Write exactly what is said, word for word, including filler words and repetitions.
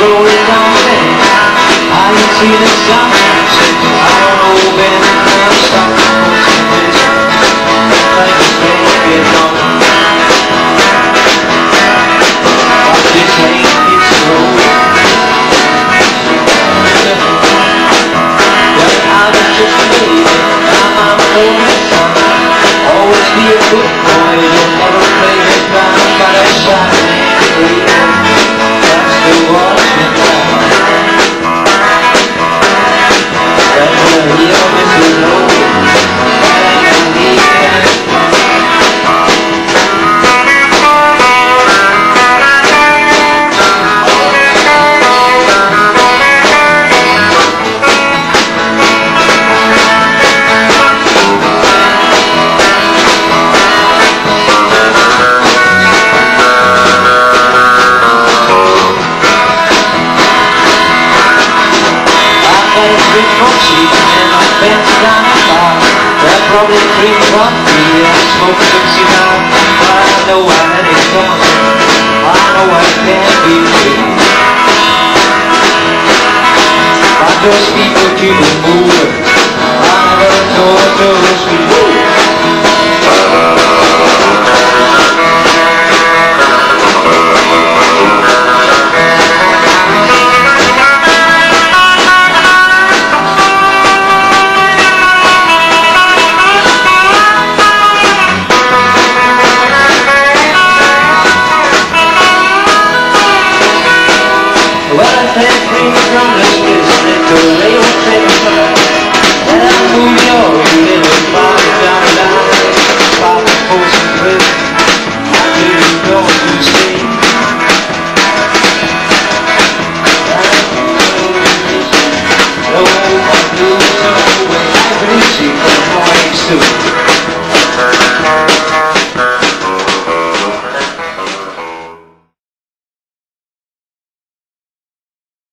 rolling on in. I can see the sun since I don't open up stop. Like a snake is on. I'll just take it slow. But I'll just leave it. I'm on the sun. Always be a good boy. You'll never play it down by the side. Those people keep it moving. I'm gonna talk to those people. Well, I can't bring you from this business to lay your face up. And I move your little body down the line. Pop the post and clip. I didn't know you see. No, I do so. When I really see the parties too.